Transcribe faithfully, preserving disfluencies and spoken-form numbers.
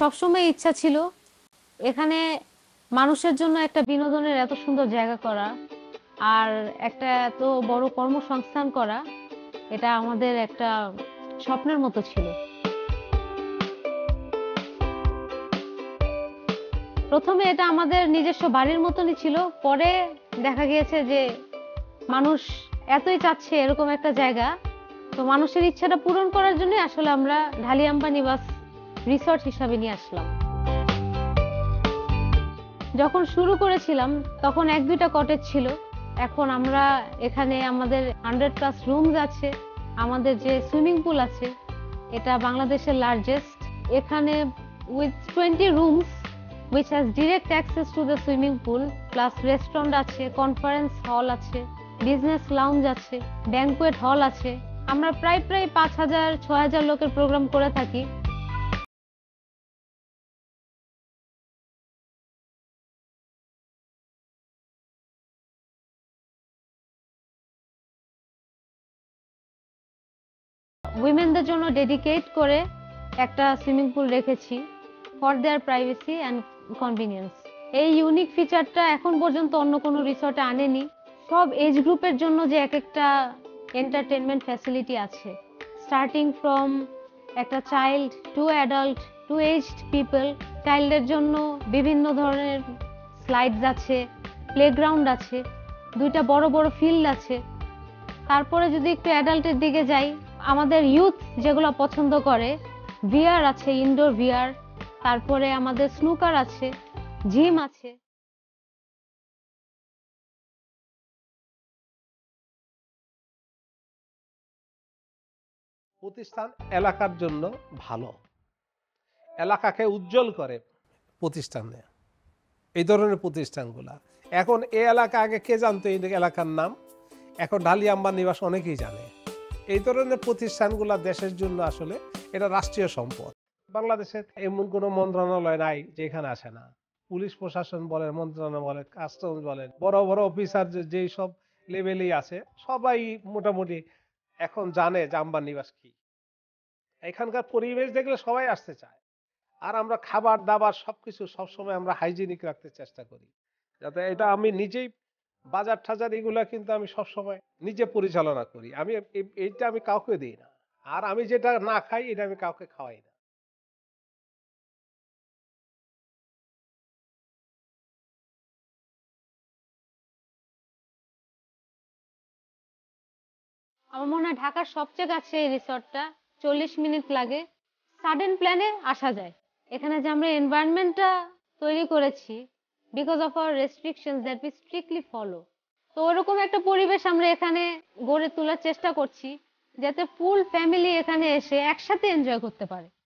সবসময় ইচ্ছা ছিল এখানে মানুষের জন্য একটা বিনোদনের এত সুন্দর জায়গা করা আর একটা এত বড় কর্মসংস্থান করা, এটা আমাদের একটা স্বপ্নের মতো ছিল। প্রথমে এটা আমাদের নিজস্ব বাড়ির মতনই ছিল, পরে দেখা গিয়েছে যে মানুষ এতই চাচ্ছে এরকম একটা জায়গা, তো মানুষের ইচ্ছাটা পূরণ করার জন্য আসলে আমরা ঢালাই আম্বার নিবাস রিসর্ট হিসাবে নিয়ে আসলাম। যখন শুরু করেছিলাম তখন এক দুইটা কটেজ ছিল, এখন আমরা এখানে আমাদের হান্ড্রেড প্লাস রুমস আছে, আমাদের যে সুইমিং পুল আছে এটা বাংলাদেশের লার্জেস্ট, এখানে with twenty rooms which has direct access to the swimming pool, plus restaurant আছে, conference hall আছে, business lounge আছে, banquet hall আছে। আমরা প্রায় প্রায় পাঁচ হাজার ছয় হাজার লোকের প্রোগ্রাম করে থাকি। উইমেনদের জন্য ডেডিকেট করে একটা সুইমিং পুল রেখেছি for their privacy and convenience. এই ইউনিক ফিচারটা এখন পর্যন্ত অন্য কোনো রিসর্টে আনেনি। সব এজ গ্রুপের জন্য যে এক একটা এন্টারটেইনমেন্ট ফ্যাসিলিটি আছে, স্টার্টিং ফ্রম একটা child to adult to aged people. চাইল্ডের জন্য বিভিন্ন ধরনের স্লাইডস আছে, প্লেগ্রাউন্ড আছে, দুইটা বড় বড় ফিল্ড আছে। তারপরে যদি একটু অ্যাডাল্টের দিকে যাই, আমাদের ইউথ যেগুলো পছন্দ করে, ভিআর আছে, ইনডোর ভিআর, তারপরে আমাদের স্নুকার আছে, জিম আছে। প্রতিষ্ঠান এলাকার জন্য ভালো, এলাকাকে উজ্জ্বল করে প্রতিষ্ঠানে। এই ধরনের প্রতিষ্ঠানগুলা এখন এই এলাকা, আগে কে জানতো এই এলাকার নাম, এখন ঢালাই আম্বার নিবাস অনেকেই জানে। এই ধরনের প্রতিষ্ঠানগুলা দেশের জন্য আসলে এটা রাষ্ট্রীয় সম্পদ। বাংলাদেশের এমন কোনো মন্ত্রণালয় নাই যেখানে আসে না, পুলিশ প্রশাসন বলেন, মন্ত্রণালয় বলেন, কাস্টমস বলেন, বড় বড় অফিসার যেই সব লেভেলেই আছে, সবাই মোটামুটি এখন জানে যে আম্বার নিবাস কি। এখানকার পরিবেশ দেখলে সবাই আসতে চায়। আর আমরা খাবার দাবার সবকিছু সবসময় আমরা হাইজিনিক রাখতে চেষ্টা করি, যাতে এটা আমি নিজেই বাজার টাজার এগুলা কিন্তু আমি সবসময় নিজে পরিচালনা করি। আমি এইটা আমি কাউকে দিই না, আর আমি যেটা না খাই এটা আমি কাউকে খাওয়াই না। আমার মনে হয় ঢাকার সবচেয়ে কাছে এই রিসর্টটা, চল্লিশ মিনিট লাগে, সাডেন প্ল্যানে আসা যায়। এখানে যে আমরা এনভায়রনমেন্টটা তৈরি করেছি because of our restrictions that we strictly follow, তো ওরকম একটা পরিবেশ আমরা এখানে গড়ে তোলার চেষ্টা করছি যাতে ফুল ফ্যামিলি এখানে এসে একসাথে এনজয় করতে পারে।